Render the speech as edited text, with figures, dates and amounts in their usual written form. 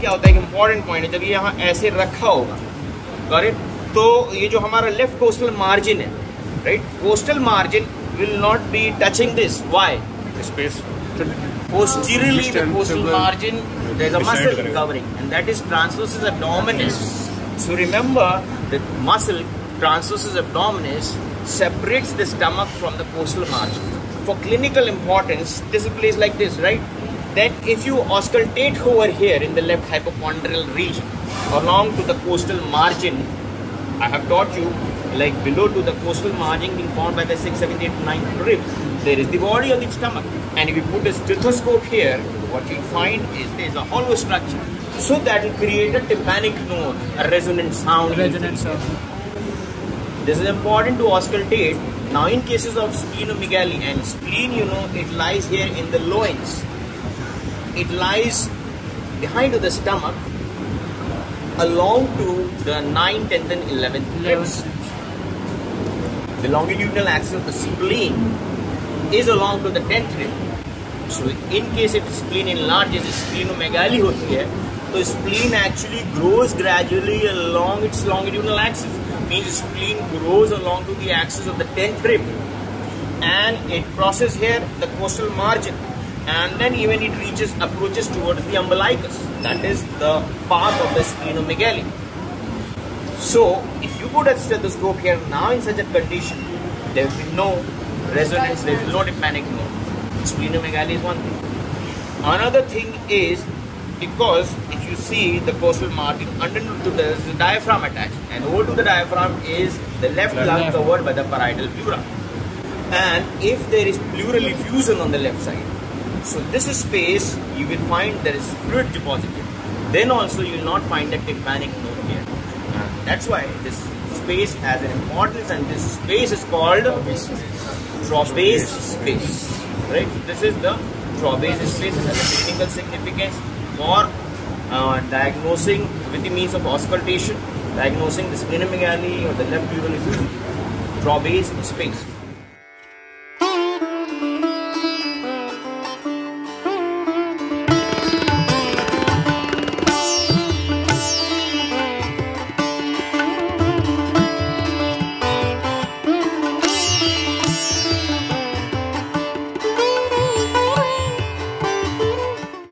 क्या होता है कि इंपॉर्टेंट पॉइंट है, जब ये यहाँ ऐसे रखा होगा करेक्ट, तो ये जो हमारा लेफ्ट कोस्टल मार्जिन है right, costal margin will not be touching this, why space posteriorly the costal margin there is a muscle covering and that is transversus abdominis. So remember that muscle transversus abdominis separates the stomach from the costal margin. For clinical importance, this is a place like this, right? That if you auscultate over here in the left hypochondrial region along to the coastal margin, I have taught you like below to the coastal margin being formed by the 6, 7, 8, 9 ribs, there is the body of the stomach. And if you put a stethoscope here, what you find is there is a hollow structure. So that will create a tympanic note, a resonant sound. Resonant sound. This is important to auscultate. Now, in cases of splenomegaly, and spleen, you know, it lies here in the loins. It lies behind the stomach, along to the 9th, 10th, and 11th ribs. The longitudinal axis of the spleen is along to the 10th rib. So, in case if spleen enlarges, splenomegaly होती है. So spleen actually grows gradually along its longitudinal axis. Means spleen grows along to the axis of the 10th rib, and it crosses here the costal margin, and then even it approaches towards the umbilicus. That is the path of the splenomegaly. So if you put a stethoscope here now in such a condition, there will be no resonance. There will be no tympanic note. Splenomegaly is one thing. Another thing is, because if you see the costal margin underneath to the diaphragm attached, and over to the diaphragm is the left lung covered by the parietal pleura, and if there is pleural effusion on the left side, so this is space you will find there is fluid deposited. Then also you will not find a tympanic note here. That's why this space has an importance, and this space is called Traube's space, right? This is the Traube's space. It has a clinical significance for diagnosing with the means of auscultation, diagnosing the splenomegaly or the left pleural effusion, Traube's space.